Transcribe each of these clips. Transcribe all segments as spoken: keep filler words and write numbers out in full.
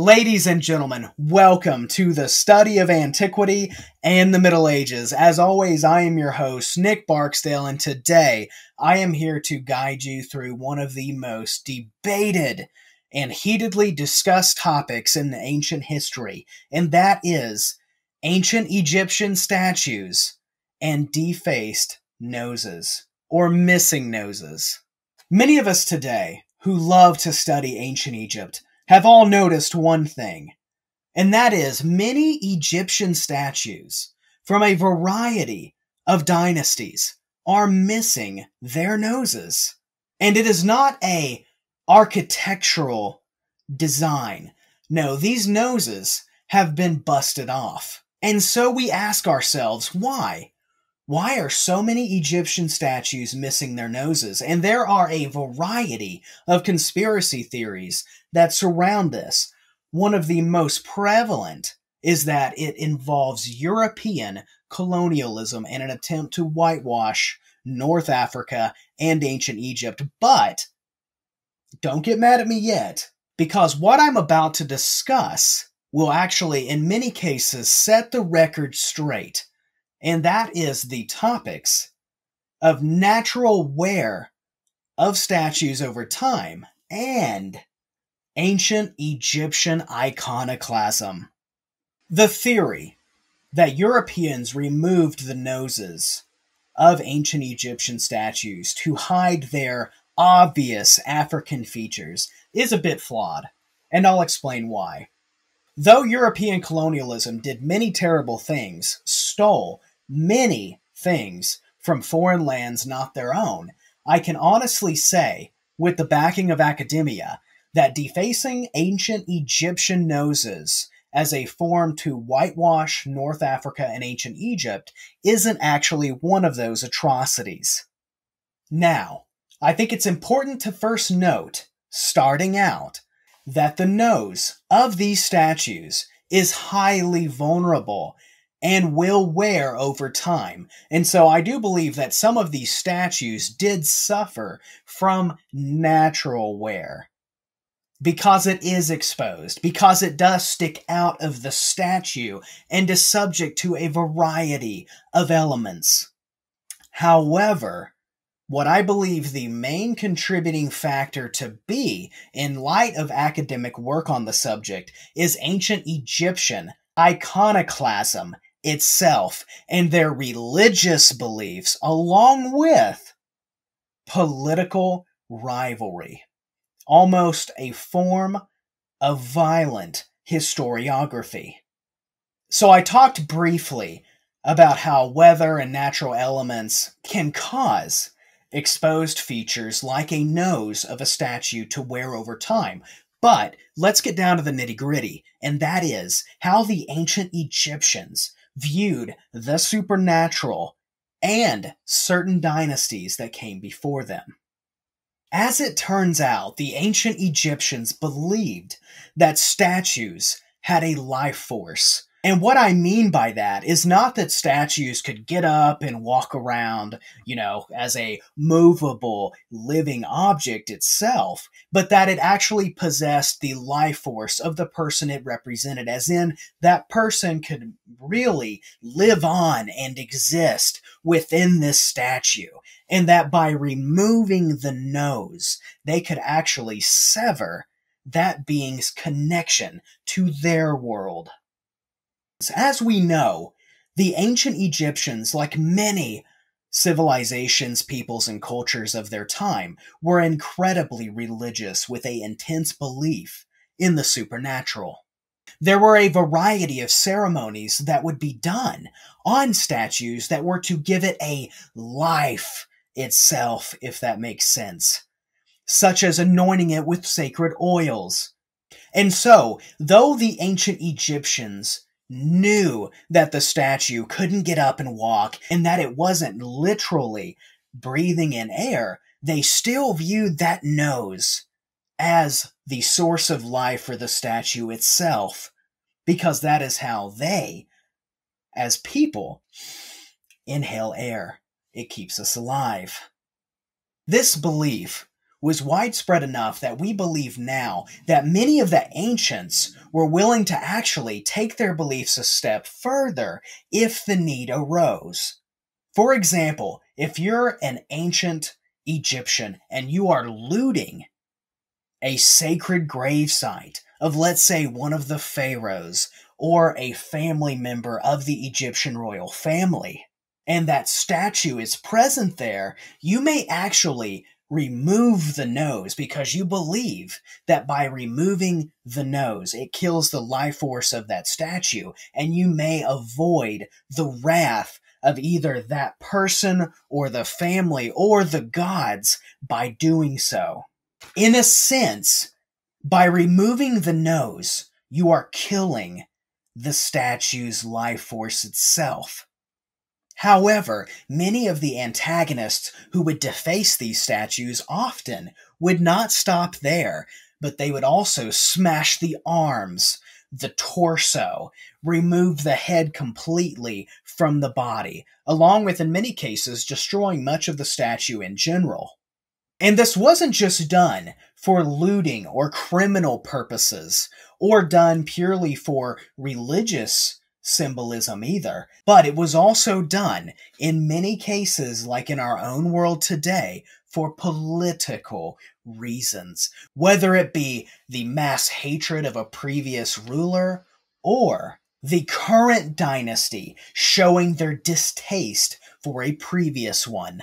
Ladies and gentlemen, welcome to The Study of Antiquity and the Middle Ages. As always, I am your host, Nick Barksdale, and today I am here to guide you through one of the most debated and heatedly discussed topics in ancient history, and that is ancient Egyptian statues and defaced noses, or missing noses. Many of us today who love to study ancient Egypt have all noticed one thing, and that is many Egyptian statues from a variety of dynasties are missing their noses. And it is not a architectural design. No, these noses have been busted off. And so we ask ourselves, why? Why are so many Egyptian statues missing their noses? And there are a variety of conspiracy theories that surround this. One of the most prevalent is that it involves European colonialism and an attempt to whitewash North Africa and ancient Egypt. But don't get mad at me yet, because what I'm about to discuss will actually, in many cases, set the record straight. And that is the topics of natural wear of statues over time and ancient Egyptian iconoclasm. The theory that Europeans removed the noses of ancient Egyptian statues to hide their obvious African features is a bit flawed, and I'll explain why. Though European colonialism did many terrible things, stole many things from foreign lands not their own, I can honestly say, with the backing of academia, that defacing ancient Egyptian noses as a form to whitewash North Africa and ancient Egypt isn't actually one of those atrocities. Now, I think it's important to first note, starting out, that the nose of these statues is highly vulnerable and will wear over time. And so I do believe that some of these statues did suffer from natural wear because it is exposed, because it does stick out of the statue and is subject to a variety of elements. However, what I believe the main contributing factor to be in light of academic work on the subject is ancient Egyptian iconoclasm itself and their religious beliefs, along with political rivalry, almost a form of violent historiography. So I talked briefly about how weather and natural elements can cause exposed features like a nose of a statue to wear over time. But let's get down to the nitty-gritty, and that is how the ancient Egyptians viewed the supernatural and certain dynasties that came before them. As it turns out, the ancient Egyptians believed that statues had a life force. And what I mean by that is not that statues could get up and walk around, you know, as a movable, living object itself, but that it actually possessed the life force of the person it represented, as in that person could really live on and exist within this statue, and that by removing the nose, they could actually sever that being's connection to their world. As we know, the ancient Egyptians, like many civilizations, peoples, and cultures of their time, were incredibly religious with an intense belief in the supernatural. There were a variety of ceremonies that would be done on statues that were to give it a life itself, if that makes sense, such as anointing it with sacred oils. And so, though the ancient Egyptians knew that the statue couldn't get up and walk and that it wasn't literally breathing in air, they still viewed that nose as the source of life for the statue itself, because that is how they, as people, inhale air. It keeps us alive. This belief was widespread enough that we believe now that many of the ancients were willing to actually take their beliefs a step further if the need arose. For example, if you're an ancient Egyptian and you are looting a sacred gravesite of, let's say, one of the pharaohs or a family member of the Egyptian royal family, and that statue is present there, you may actually remove the nose because you believe that by removing the nose, it kills the life force of that statue, and you may avoid the wrath of either that person or the family or the gods by doing so. In a sense, by removing the nose, you are killing the statue's life force itself. However, many of the antagonists who would deface these statues often would not stop there, but they would also smash the arms, the torso, remove the head completely from the body, along with, in many cases, destroying much of the statue in general. And this wasn't just done for looting or criminal purposes, or done purely for religious symbolism either, but it was also done in many cases, like in our own world today, for political reasons, whether it be the mass hatred of a previous ruler or the current dynasty showing their distaste for a previous one.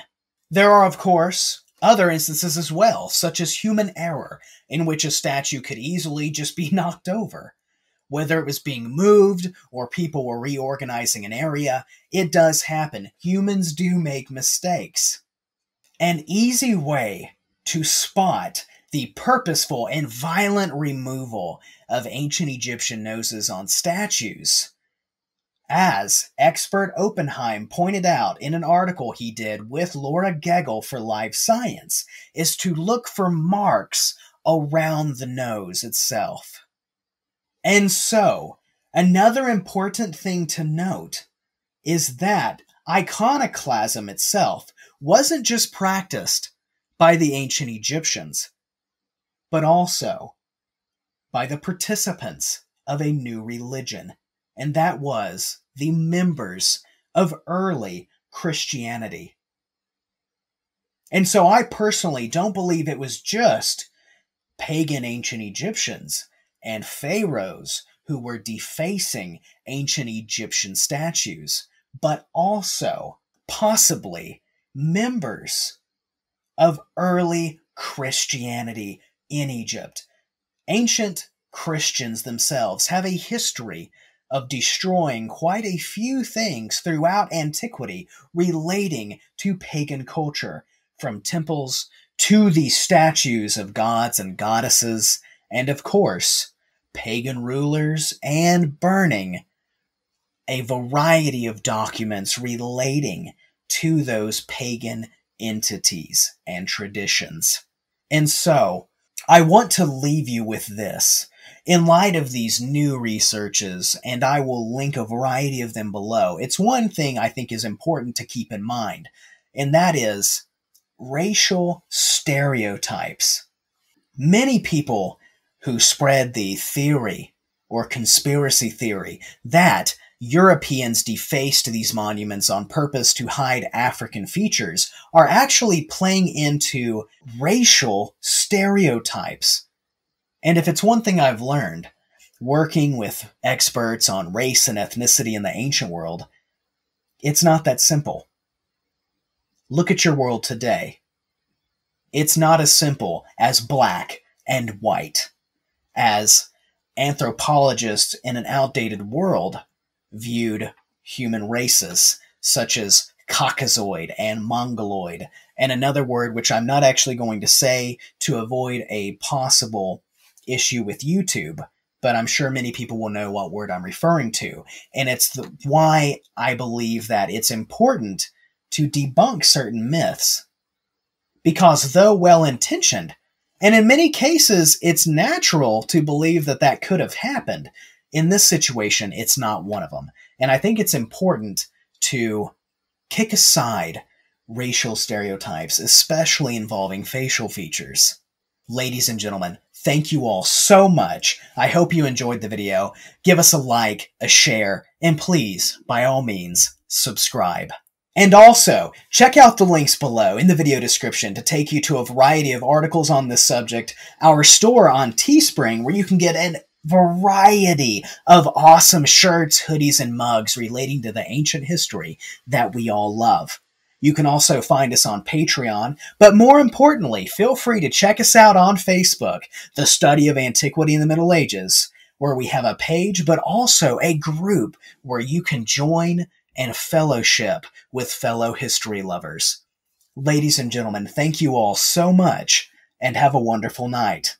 There are, of course, other instances as well, such as human error, in which a statue could easily just be knocked over. Whether it was being moved or people were reorganizing an area, it does happen. Humans do make mistakes. An easy way to spot the purposeful and violent removal of ancient Egyptian noses on statues, as expert Oppenheim pointed out in an article he did with Laura Geggel for Life Science, is to look for marks around the nose itself. And so, another important thing to note is that iconoclasm itself wasn't just practiced by the ancient Egyptians, but also by the participants of a new religion, and that was the members of early Christianity. And so I personally don't believe it was just pagan ancient Egyptians and pharaohs who were defacing ancient Egyptian statues, but also, possibly, members of early Christianity in Egypt. Ancient Christians themselves have a history of destroying quite a few things throughout antiquity relating to pagan culture, from temples to the statues of gods and goddesses, and of course, pagan rulers, and burning a variety of documents relating to those pagan entities and traditions. And so, I want to leave you with this. In light of these new researches, and I will link a variety of them below, it's one thing I think is important to keep in mind, and that is racial stereotypes. Many people who spread the theory or conspiracy theory that Europeans defaced these monuments on purpose to hide African features are actually playing into racial stereotypes. And if it's one thing I've learned, working with experts on race and ethnicity in the ancient world, it's not that simple. Look at your world today. It's not as simple as black and white, as anthropologists in an outdated world viewed human races, such as Caucasoid and Mongoloid, and another word which I'm not actually going to say to avoid a possible issue with YouTube, but I'm sure many people will know what word I'm referring to, and it's the, why I believe that it's important to debunk certain myths, because though well-intentioned, and in many cases, it's natural to believe that that could have happened. In this situation, it's not one of them. And I think it's important to kick aside racial stereotypes, especially involving facial features. Ladies and gentlemen, thank you all so much. I hope you enjoyed the video. Give us a like, a share, and please, by all means, subscribe. And also, check out the links below in the video description to take you to a variety of articles on this subject, our store on Teespring, where you can get a variety of awesome shirts, hoodies, and mugs relating to the ancient history that we all love. You can also find us on Patreon, but more importantly, feel free to check us out on Facebook, The Study of Antiquity and the Middle Ages, where we have a page, but also a group where you can join and fellowship with fellow history lovers. Ladies and gentlemen, thank you all so much, and have a wonderful night.